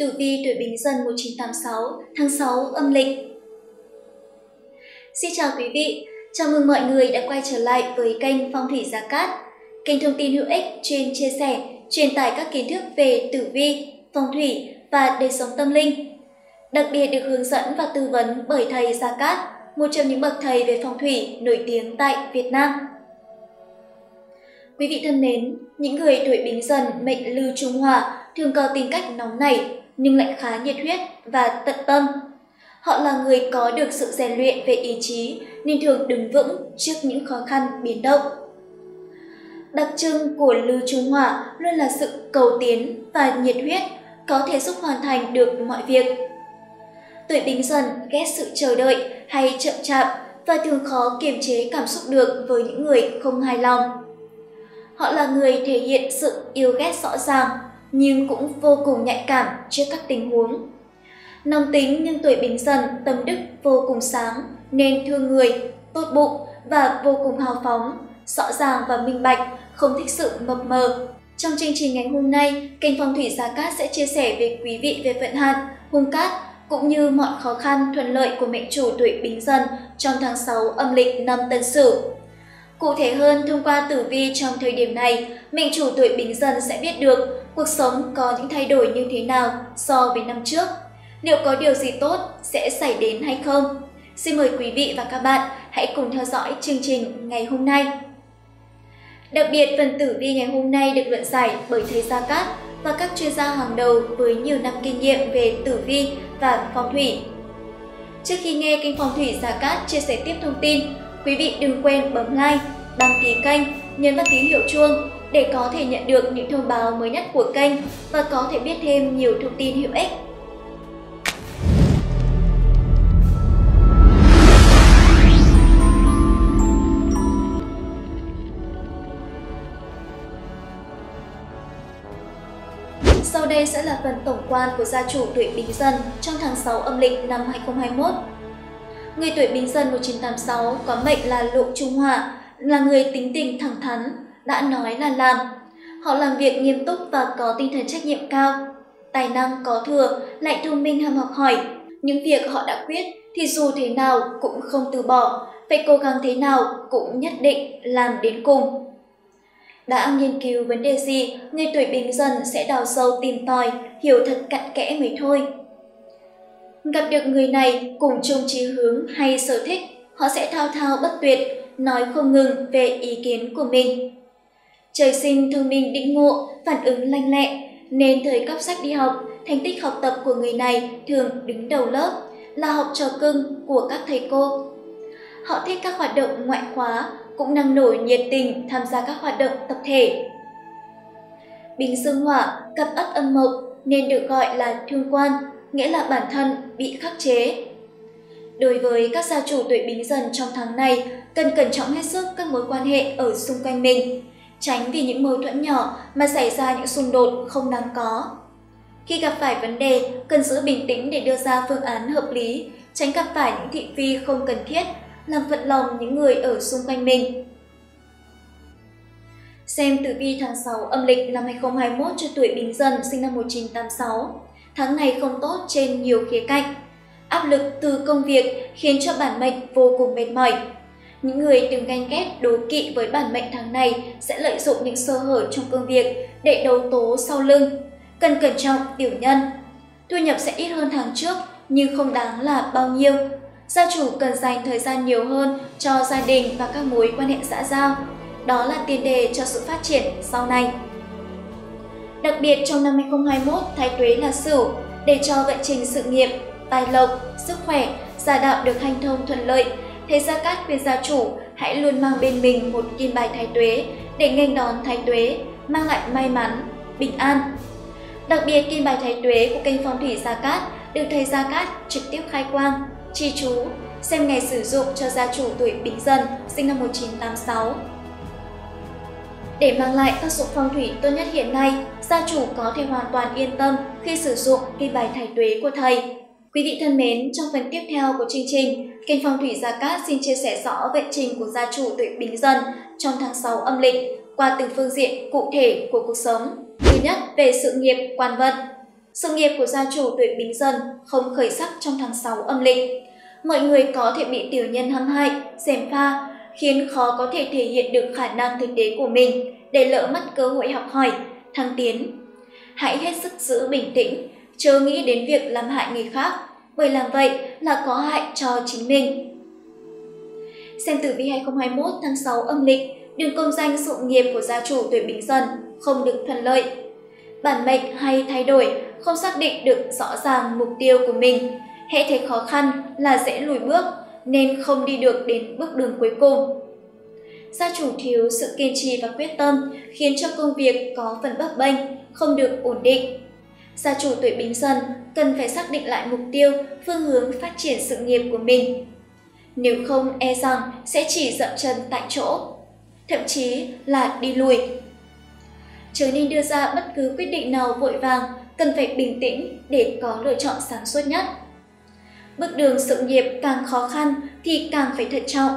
Tử vi tuổi Bính Dần 1986 tháng 6 âm lịch. Xin chào quý vị, chào mừng mọi người đã quay trở lại với kênh Phong thủy Gia Cát, kênh thông tin hữu ích chuyên chia sẻ, truyền tải các kiến thức về tử vi, phong thủy và đời sống tâm linh. Đặc biệt được hướng dẫn và tư vấn bởi thầy Gia Cát, một trong những bậc thầy về phong thủy nổi tiếng tại Việt Nam. Quý vị thân mến, những người tuổi Bính Dần mệnh Lưu Trung Hỏa thường có tính cách nóng nảy nhưng lại khá nhiệt huyết và tận tâm. Họ là người có được sự rèn luyện về ý chí nên thường đứng vững trước những khó khăn biến động. Đặc trưng của Lưu Trung Hỏa luôn là sự cầu tiến và nhiệt huyết, có thể giúp hoàn thành được mọi việc. Tuổi Bính Dần ghét sự chờ đợi hay chậm chạp và thường khó kiềm chế cảm xúc được với những người không hài lòng. Họ là người thể hiện sự yêu ghét rõ ràng, nhưng cũng vô cùng nhạy cảm trước các tình huống. Nóng tính nhưng tuổi Bính Dần tâm đức vô cùng sáng, nên thương người, tốt bụng và vô cùng hào phóng, rõ ràng và minh bạch, không thích sự mập mờ. Trong chương trình ngày hôm nay, kênh Phong thủy Gia Cát sẽ chia sẻ với quý vị về vận hạn, hung cát, cũng như mọi khó khăn thuận lợi của mệnh chủ tuổi Bính Dần trong tháng 6 âm lịch năm Tân Sửu. Cụ thể hơn, thông qua tử vi trong thời điểm này, mệnh chủ tuổi Bính Dần sẽ biết được cuộc sống có những thay đổi như thế nào so với năm trước. Liệu có điều gì tốt sẽ xảy đến hay không? Xin mời quý vị và các bạn hãy cùng theo dõi chương trình ngày hôm nay. Đặc biệt, phần tử vi ngày hôm nay được luận giải bởi thầy Gia Cát và các chuyên gia hàng đầu với nhiều năm kinh nghiệm về tử vi và phong thủy. Trước khi nghe kênh Phong thủy Gia Cát chia sẻ tiếp thông tin, quý vị đừng quên bấm like, đăng ký kênh, nhấn vào tín hiệu chuông để có thể nhận được những thông báo mới nhất của kênh và có thể biết thêm nhiều thông tin hữu ích. Sau đây sẽ là phần tổng quan của gia chủ tuổi Bính Dần trong tháng 6 âm lịch năm 2021. Người tuổi Bính Dần 1986 có mệnh là Lộ Trung Hỏa, là người tính tình thẳng thắn, đã nói là làm. Họ làm việc nghiêm túc và có tinh thần trách nhiệm cao, tài năng có thừa, lại thông minh ham học hỏi. Những việc họ đã quyết thì dù thế nào cũng không từ bỏ, phải cố gắng thế nào cũng nhất định làm đến cùng. Đã nghiên cứu vấn đề gì, người tuổi Bính Dần sẽ đào sâu tìm tòi, hiểu thật cặn kẽ mới thôi. Gặp được người này cùng chung chí hướng hay sở thích, họ sẽ thao thao bất tuyệt, nói không ngừng về ý kiến của mình. Trời sinh thông minh đĩnh ngộ, phản ứng lanh lẹ, nên thời cấp sách đi học, thành tích học tập của người này thường đứng đầu lớp, là học trò cưng của các thầy cô. Họ thích các hoạt động ngoại khóa, cũng năng nổ nhiệt tình tham gia các hoạt động tập thể. Bính dương hỏa, cặp ất âm mộc nên được gọi là thương quan, nghĩa là bản thân bị khắc chế. Đối với các gia chủ tuổi Bính Dần trong tháng này, cần cẩn trọng hết sức các mối quan hệ ở xung quanh mình, tránh vì những mâu thuẫn nhỏ mà xảy ra những xung đột không đáng có. Khi gặp phải vấn đề, cần giữ bình tĩnh để đưa ra phương án hợp lý, tránh gặp phải những thị phi không cần thiết, làm phật lòng những người ở xung quanh mình. Xem tử vi tháng 6 âm lịch năm 2021 cho tuổi Bính Dần sinh năm 1986. Tháng này không tốt trên nhiều khía cạnh. Áp lực từ công việc khiến cho bản mệnh vô cùng mệt mỏi. Những người từng ganh ghét đố kỵ với bản mệnh tháng này sẽ lợi dụng những sơ hở trong công việc để đấu tố sau lưng. Cần cẩn trọng tiểu nhân. Thu nhập sẽ ít hơn tháng trước nhưng không đáng là bao nhiêu. Gia chủ cần dành thời gian nhiều hơn cho gia đình và các mối quan hệ xã giao. Đó là tiền đề cho sự phát triển sau này. Đặc biệt trong năm 2021, Thái Tuế là Sửu để cho vận trình sự nghiệp, tài lộc, sức khỏe, gia đạo được hanh thông thuận lợi. Thầy Gia Cát khuyên gia chủ hãy luôn mang bên mình một kim bài Thái Tuế để nghênh đón Thái Tuế, mang lại may mắn, bình an. Đặc biệt kim bài Thái Tuế của kênh Phong thủy Gia Cát được thầy Gia Cát trực tiếp khai quang, chi chú, xem ngày sử dụng cho gia chủ tuổi Bính Dần sinh năm 1986. Để mang lại tác dụng phong thủy tốt nhất hiện nay, gia chủ có thể hoàn toàn yên tâm khi sử dụng kim bài Thái Tuế của thầy. Quý vị thân mến, trong phần tiếp theo của chương trình, kênh Phong thủy Gia Cát xin chia sẻ rõ vận trình của gia chủ tuổi Bính Dần trong tháng 6 âm lịch qua từng phương diện cụ thể của cuộc sống. Thứ nhất, về sự nghiệp quan vận. Sự nghiệp của gia chủ tuổi Bính Dần không khởi sắc trong tháng 6 âm lịch. Mọi người có thể bị tiểu nhân hãm hại, gièm pha, khiến khó có thể thể hiện được khả năng thực tế của mình, để lỡ mất cơ hội học hỏi, thăng tiến. Hãy hết sức giữ bình tĩnh, chớ nghĩ đến việc làm hại người khác, bởi làm vậy là có hại cho chính mình. Xem tử vi 2021 tháng 6 âm lịch, đường công danh sự nghiệp của gia chủ tuổi Bính Dần không được thuận lợi. Bản mệnh hay thay đổi, không xác định được rõ ràng mục tiêu của mình, hễ thấy khó khăn là dễ lùi bước, nên không đi được đến bước đường cuối cùng. Gia chủ thiếu sự kiên trì và quyết tâm khiến cho công việc có phần bấp bênh, không được ổn định. Gia chủ tuổi Bính Dần cần phải xác định lại mục tiêu, phương hướng phát triển sự nghiệp của mình. Nếu không e rằng sẽ chỉ dậm chân tại chỗ, thậm chí là đi lùi. Chớ nên đưa ra bất cứ quyết định nào vội vàng, cần phải bình tĩnh để có lựa chọn sáng suốt nhất. Bước đường sự nghiệp càng khó khăn thì càng phải thận trọng.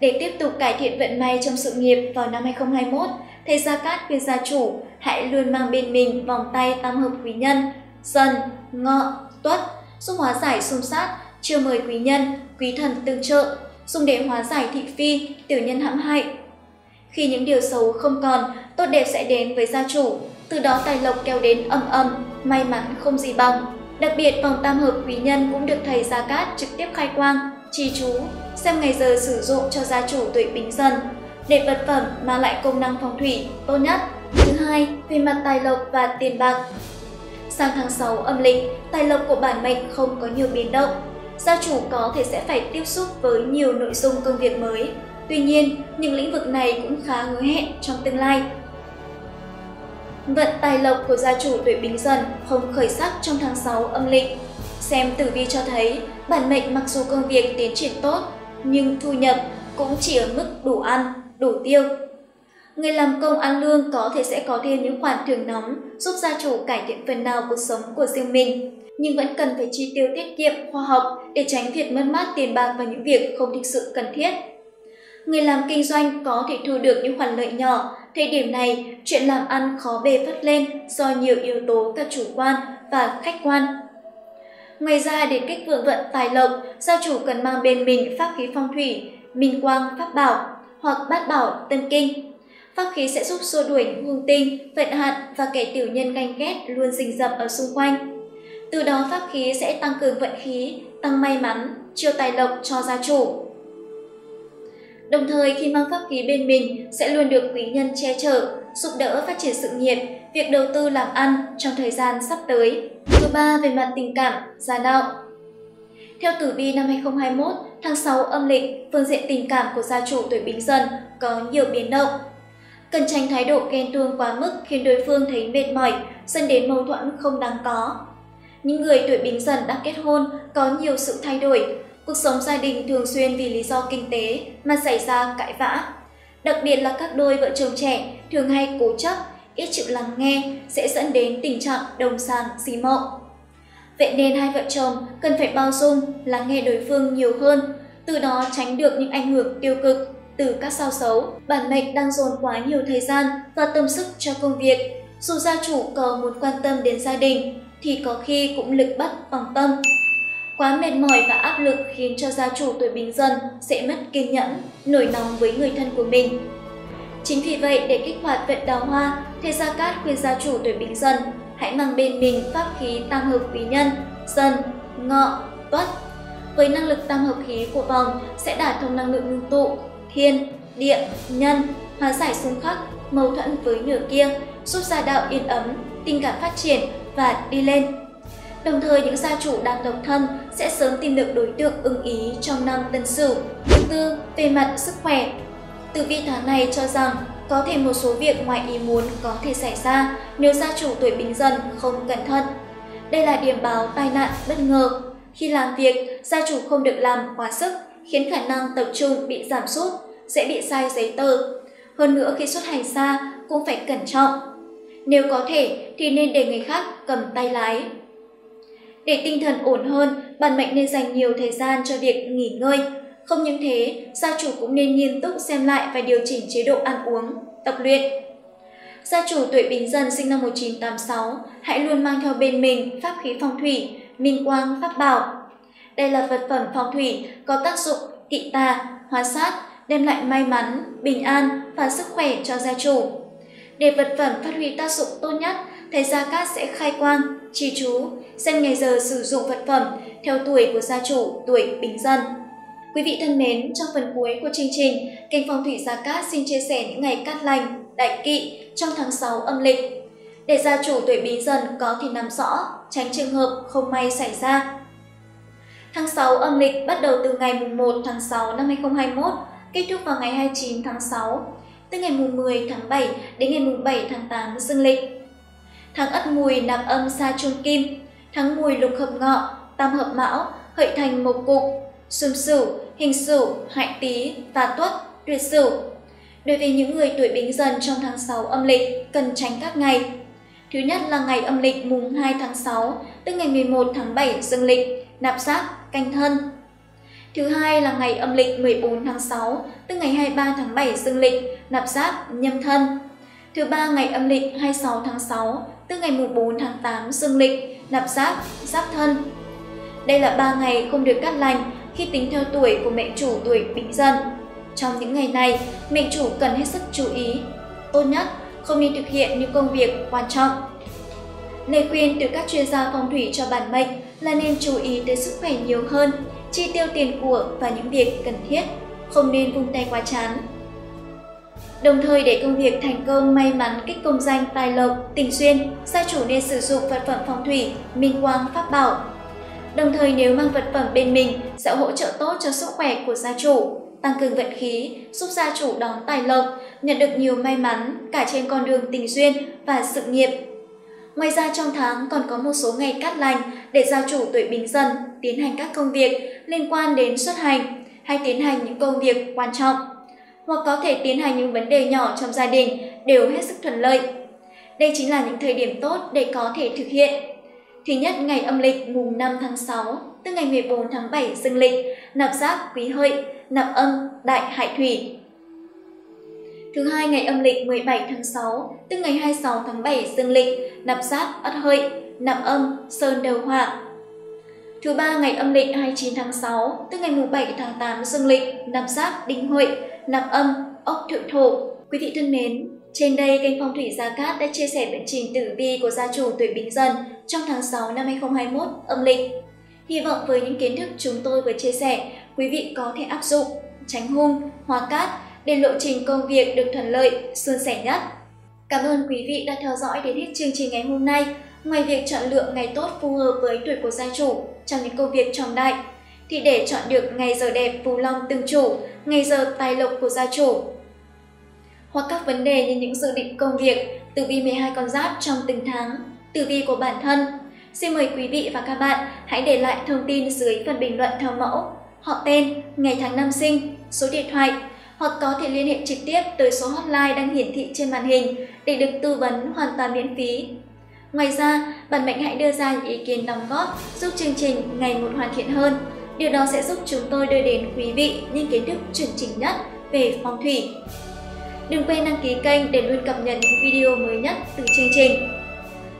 Để tiếp tục cải thiện vận may trong sự nghiệp vào năm 2021, thầy Gia Cát khuyên gia chủ hãy luôn mang bên mình vòng tay tam hợp quý nhân Dần, Ngọ, Tuất, giúp hóa giải xung sát, chiêu mời quý nhân, quý thần tương trợ, dùng để hóa giải thị phi, tiểu nhân hãm hại. Khi những điều xấu không còn, tốt đẹp sẽ đến với gia chủ, từ đó tài lộc kéo đến ầm ầm, may mắn không gì bằng. Đặc biệt, vòng tam hợp quý nhân cũng được thầy Gia Cát trực tiếp khai quang, chỉ chú, xem ngày giờ sử dụng cho gia chủ tuổi Bính Dần, để vật phẩm mang lại công năng phong thủy tốt nhất. Thứ hai, về mặt tài lộc và tiền bạc. Sang tháng 6 âm lịch, tài lộc của bản mệnh không có nhiều biến động. Gia chủ có thể sẽ phải tiếp xúc với nhiều nội dung công việc mới. Tuy nhiên, những lĩnh vực này cũng khá hứa hẹn trong tương lai. Vận tài lộc của gia chủ tuổi Bính Dần không khởi sắc trong tháng 6 âm lịch. Xem tử vi cho thấy, bản mệnh mặc dù công việc tiến triển tốt, nhưng thu nhập cũng chỉ ở mức đủ ăn, đủ tiêu. Người làm công ăn lương có thể sẽ có thêm những khoản thưởng nóng giúp gia chủ cải thiện phần nào cuộc sống của riêng mình, nhưng vẫn cần phải chi tiêu tiết kiệm, khoa học để tránh việc mất mát tiền bạc vào những việc không thực sự cần thiết. Người làm kinh doanh có thể thu được những khoản lợi nhỏ. Thời điểm này, chuyện làm ăn khó bề phất lên do nhiều yếu tố cả chủ quan và khách quan. Ngoài ra, để cách vượng vận tài lộc, gia chủ cần mang bên mình pháp khí phong thủy, minh quang pháp bảo hoặc bát bảo tâm kinh. Pháp khí sẽ giúp xua đuổi những hung tinh, vận hạn và kẻ tiểu nhân ganh ghét luôn rình rập ở xung quanh. Từ đó pháp khí sẽ tăng cường vận khí, tăng may mắn, chiêu tài lộc cho gia chủ. Đồng thời, khi mang pháp khí bên mình sẽ luôn được quý nhân che chở, giúp đỡ phát triển sự nghiệp, việc đầu tư làm ăn trong thời gian sắp tới. Thứ ba, về mặt tình cảm, gia đạo. Theo tử vi năm 2021, tháng 6 âm lịch, phương diện tình cảm của gia chủ tuổi Bính Dần có nhiều biến động. Cần tránh thái độ ghen tuông quá mức khiến đối phương thấy mệt mỏi, dẫn đến mâu thuẫn không đáng có. Những người tuổi Bính Dần đã kết hôn có nhiều sự thay đổi. Cuộc sống gia đình thường xuyên vì lý do kinh tế mà xảy ra cãi vã. Đặc biệt là các đôi vợ chồng trẻ thường hay cố chấp, ít chịu lắng nghe sẽ dẫn đến tình trạng đồng sàng xí mộng. Vậy nên hai vợ chồng cần phải bao dung, lắng nghe đối phương nhiều hơn, từ đó tránh được những ảnh hưởng tiêu cực từ các sao xấu. Bản mệnh đang dồn quá nhiều thời gian và tâm sức cho công việc. Dù gia chủ có muốn quan tâm đến gia đình thì có khi cũng lực bất tòng tâm. Quá mệt mỏi và áp lực khiến cho gia chủ tuổi Bính Dần sẽ mất kiên nhẫn, nổi nóng với người thân của mình. Chính vì vậy, để kích hoạt vận đào hoa, thầy Gia Cát khuyên gia chủ tuổi Bính Dần hãy mang bên mình pháp khí tam hợp quý nhân Dần, Ngọ, Tuất. Với năng lực tam hợp khí của vòng sẽ đả thông năng lượng ngưng tụ, thiên, địa, nhân, hóa giải xung khắc, mâu thuẫn với nửa kia, giúp gia đạo yên ấm, tình cảm phát triển và đi lên. Đồng thời, những gia chủ đang độc thân sẽ sớm tìm được đối tượng ưng ý trong năm Tân Sửu. Thứ tư, về mặt sức khỏe. Tử vi tháng này cho rằng có thể một số việc ngoài ý muốn có thể xảy ra nếu gia chủ tuổi Bính Dần không cẩn thận. Đây là điểm báo tai nạn bất ngờ. Khi làm việc, gia chủ không được làm quá sức, khiến khả năng tập trung bị giảm sút, dễ bị sai giấy tờ. Hơn nữa, khi xuất hành xa cũng phải cẩn trọng. Nếu có thể thì nên để người khác cầm tay lái. Để tinh thần ổn hơn, bản mệnh nên dành nhiều thời gian cho việc nghỉ ngơi. Không những thế, gia chủ cũng nên nghiêm túc xem lại và điều chỉnh chế độ ăn uống, tập luyện. gia chủ tuổi Bính Dần sinh năm 1986, hãy luôn mang theo bên mình pháp khí phong thủy, minh quang pháp bảo. Đây là vật phẩm phong thủy có tác dụng kỵ tà, hóa sát, đem lại may mắn, bình an và sức khỏe cho gia chủ. Để vật phẩm phát huy tác dụng tốt nhất, thầy Gia Cát sẽ khai quang, chỉ chú, xem ngày giờ sử dụng vật phẩm theo tuổi của gia chủ tuổi Bính Dần. Quý vị thân mến, trong phần cuối của chương trình, kênh Phong thủy Gia Cát xin chia sẻ những ngày cát lành, đại kỵ trong tháng 6 âm lịch, để gia chủ tuổi Bính Dần có thể nắm rõ, tránh trường hợp không may xảy ra. Tháng 6 âm lịch bắt đầu từ ngày 1 tháng 6 năm 2021, kết thúc vào ngày 29 tháng 6, từ ngày 10 tháng 7 đến ngày 7 tháng 8 dương lịch. Tháng Ất Mùi nạp âm sa trung kim, tháng Mùi lục hợp Ngọ, tam hợp Mão, Hợi thành một cục, Xung Sửu, Hình Sửu, Hại Tý và Tuất, Tuyệt Sửu. Đối với những người tuổi Bính Dần trong tháng 6 âm lịch cần tránh các ngày. Thứ nhất là ngày âm lịch mùng 2 tháng 6 tức ngày 11 tháng 7 dương lịch, nạp giáp, canh thân. Thứ hai là ngày âm lịch 14 tháng 6 tức ngày 23 tháng 7 dương lịch, nạp giáp, nhâm thân. Thứ ba ngày âm lịch 26 tháng 6 tức ngày 4 tháng 8 dương lịch, nạp giáp, giáp thân. Đây là 3 ngày không được cát lành khi tính theo tuổi của mệnh chủ tuổi Bính Dần. Trong những ngày này, mệnh chủ cần hết sức chú ý. Tốt nhất, không nên thực hiện những công việc quan trọng. Lời khuyên từ các chuyên gia phong thủy cho bản mệnh là nên chú ý tới sức khỏe nhiều hơn, chi tiêu tiền của và những việc cần thiết, không nên vung tay quá chán. Đồng thời để công việc thành công, may mắn, kích công danh, tài lộc, tình duyên, gia chủ nên sử dụng vật phẩm phong thủy, minh quang, pháp bảo. Đồng thời nếu mang vật phẩm bên mình sẽ hỗ trợ tốt cho sức khỏe của gia chủ, tăng cường vận khí, giúp gia chủ đón tài lộc, nhận được nhiều may mắn cả trên con đường tình duyên và sự nghiệp. Ngoài ra trong tháng còn có một số ngày cát lành để gia chủ tuổi Bính Dần tiến hành các công việc liên quan đến xuất hành hay tiến hành những công việc quan trọng, hoặc có thể tiến hành những vấn đề nhỏ trong gia đình đều hết sức thuận lợi. Đây chính là những thời điểm tốt để có thể thực hiện. Thứ nhất, ngày âm lịch mùng 5 tháng 6 tức ngày 14 tháng 7 dương lịch, nạp giáp Quý Hợi, nạp âm Đại Hải Thủy. Thứ hai, ngày âm lịch 17 tháng 6 tức ngày 26 tháng 7 dương lịch, nạp giáp Ất Hợi, nạp âm Sơn Đầu Hỏa. Thứ ba, ngày âm lịch 29 tháng 6 tức ngày 7 tháng 8 dương lịch, nạp giáp Đinh Hợi, nạp âm Ốc Thượng Thổ. Quý vị thân mến, trên đây kênh Phong thủy Gia Cát đã chia sẻ vận trình tử vi của gia chủ tuổi Bính Dần trong tháng 6 năm 2021 âm lịch. Hy vọng với những kiến thức chúng tôi vừa chia sẻ, quý vị có thể áp dụng, tránh hung, hóa cát để lộ trình công việc được thuận lợi, suôn sẻ nhất. Cảm ơn quý vị đã theo dõi đến hết chương trình ngày hôm nay. Ngoài việc chọn lựa ngày tốt phù hợp với tuổi của gia chủ trong những công việc trọng đại, thì để chọn được ngày giờ đẹp phù long tương chủ, ngày giờ tài lộc của gia chủ, hoặc các vấn đề như những dự định công việc, tử vi 12 con giáp trong từng tháng, tử vi của bản thân, xin mời quý vị và các bạn hãy để lại thông tin dưới phần bình luận theo mẫu họ tên, ngày tháng năm sinh, số điện thoại, hoặc có thể liên hệ trực tiếp tới số hotline đang hiển thị trên màn hình để được tư vấn hoàn toàn miễn phí. Ngoài ra, bản mệnh hãy đưa ra những ý kiến đóng góp giúp chương trình ngày một hoàn thiện hơn. Điều đó sẽ giúp chúng tôi đưa đến quý vị những kiến thức chuẩn chỉnh nhất về phong thủy. Đừng quên đăng ký kênh để luôn cập nhật những video mới nhất từ chương trình.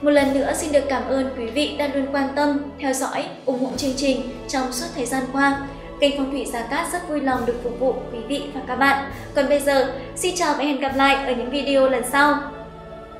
Một lần nữa xin được cảm ơn quý vị đã luôn quan tâm, theo dõi, ủng hộ chương trình trong suốt thời gian qua. Kênh Phong thủy Gia Cát rất vui lòng được phục vụ quý vị và các bạn. Còn bây giờ, xin chào và hẹn gặp lại ở những video lần sau.